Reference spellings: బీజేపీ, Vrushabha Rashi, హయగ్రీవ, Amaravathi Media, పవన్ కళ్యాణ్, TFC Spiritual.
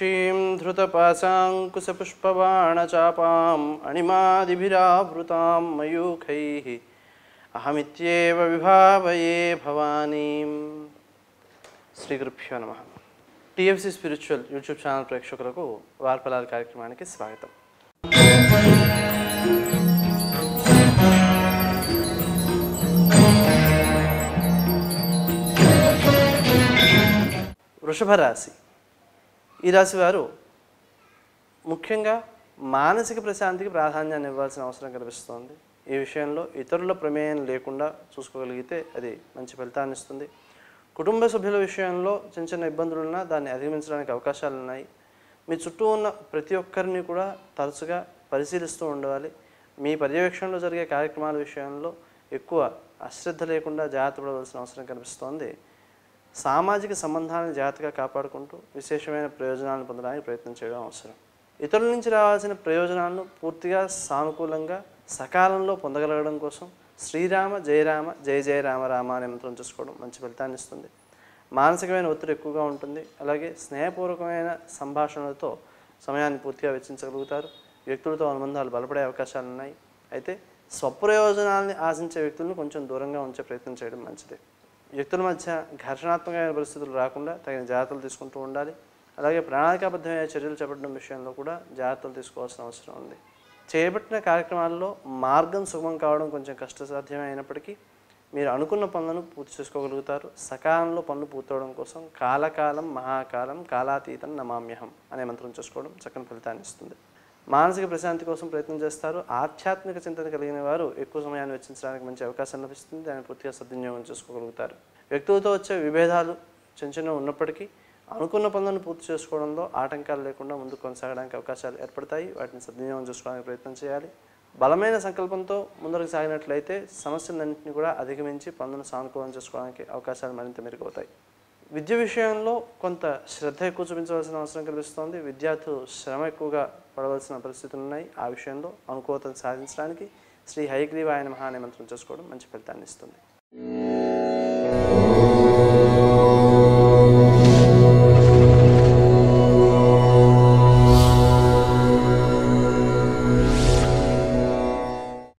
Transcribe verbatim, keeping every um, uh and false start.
राशिं धृतपाशाङ्कुशपुष्पबाणचापाम् अणिमादिभिरावृतां मयूखैः अहमित्येव विभावये भवानीं। श्रीगुरुभ्यो नमः। टीएफसी स्पिरिचुअल यूट्यूब चैनल प्रेक्षकुलकु वार्पलाल कार्यक्रमानिकि स्वागतम्। వృషభ రాశి, ఈ రాశి వారు ముఖ్యంగా మానసిక ప్రశాంతికి ప్రాధాన్యాన్ని ఇవ్వాల్సిన అవసరం కనిపిస్తోంది. ఈ విషయంలో ఇతరుల ప్రమేయం లేకుండా చూసుకోగలిగితే అది మంచి ఫలితాన్ని ఇస్తుంది. కుటుంబ సభ్యుల విషయంలో చిన్న చిన్న ఇబ్బందులు ఉన్నా దాన్ని అధిగమించడానికి అవకాశాలు ఉన్నాయి. మీ చుట్టూ ఉన్న ప్రతి ఒక్కరిని కూడా తరచుగా పరిశీలిస్తూ ఉండాలి. మీ పర్యవేక్షణలో జరిగే కార్యక్రమాల విషయంలో ఎక్కువ అశ్రద్ధ లేకుండా జాగ్రత్త పడవలసిన అవసరం కనిపిస్తోంది. సామాజిక సంబంధాలను జాగ్రత్తగా కాపాడుకుంటూ విశేషమైన ప్రయోజనాలను పొందడానికి ప్రయత్నం చేయడం అవసరం. ఇతరుల నుంచి రావాల్సిన ప్రయోజనాలను పూర్తిగా సానుకూలంగా సకాలంలో పొందగలగడం కోసం శ్రీరామ జయరామ జయ జయ రామ రామ అనే మంత్రం చేసుకోవడం మంచి ఫలితాన్ని ఇస్తుంది. మానసికమైన ఒత్తిడి ఎక్కువగా ఉంటుంది. అలాగే స్నేహపూర్వకమైన సంభాషణలతో సమయాన్ని పూర్తిగా వెచ్చించగలుగుతారు. వ్యక్తులతో అనుబంధాలు బలపడే అవకాశాలు ఉన్నాయి. అయితే స్వప్రయోజనాలని ఆశించే వ్యక్తులను కొంచెం దూరంగా ఉంచే ప్రయత్నం చేయడం మంచిది. వ్యక్తుల మధ్య ఘర్షణాత్మకమైన పరిస్థితులు రాకుండా తగిన జాగ్రత్తలు తీసుకుంటూ ఉండాలి. అలాగే ప్రణాళికాబద్ధమైన చర్యలు చేపట్టడం విషయంలో కూడా జాగ్రత్తలు తీసుకోవాల్సిన అవసరం ఉంది. చేపట్టిన కార్యక్రమాల్లో మార్గం సుగమం కావడం కొంచెం కష్టసాధ్యమైనప్పటికీ మీరు అనుకున్న పనులను పూర్తి చేసుకోగలుగుతారు. సకాలంలో పనులు పూర్తవడం కోసం కాలకాలం మహాకాలం కాలాతీతం నమామ్యహం అనే మంత్రం చేసుకోవడం చక్కని ఫలితాన్ని ఇస్తుంది. మానసిక ప్రశాంతి కోసం ప్రయత్నం చేస్తారు. ఆధ్యాత్మిక చింతన కలిగిన వారు ఎక్కువ సమయాన్ని వెచ్చించడానికి మంచి అవకాశం లభిస్తుంది. దాన్ని పూర్తిగా సద్వినియోగం చేసుకోగలుగుతారు. వ్యక్తులతో వచ్చే విభేదాలు చిన్న చిన్న ఉన్నప్పటికీ అనుకున్న పనులను పూర్తి చేసుకోవడంలో ఆటంకాలు లేకుండా ముందుకు కొనసాగడానికి అవకాశాలు ఏర్పడతాయి. వాటిని సద్వినియోగం చేసుకోవడానికి ప్రయత్నం చేయాలి. బలమైన సంకల్పంతో ముందరకు సాగినట్లయితే సమస్యలన్నింటినీ కూడా అధిగమించి పనులను సానుకూలం చేసుకోవడానికి అవకాశాలు మరింత మెరుగవుతాయి. విద్య విషయంలో కొంత శ్రద్ధ ఎక్కువ చూపించవలసిన అవసరం కనిపిస్తోంది. విద్యార్థులు శ్రమ ఎక్కువగా పడవలసిన పరిస్థితులు ఉన్నాయి. ఆ విషయంలో అనుకూలతను సాధించడానికి శ్రీ హయగ్రీవాయ నమః అనే మంత్రం చేసుకోవడం మంచి ఫలితాన్ని ఇస్తుంది.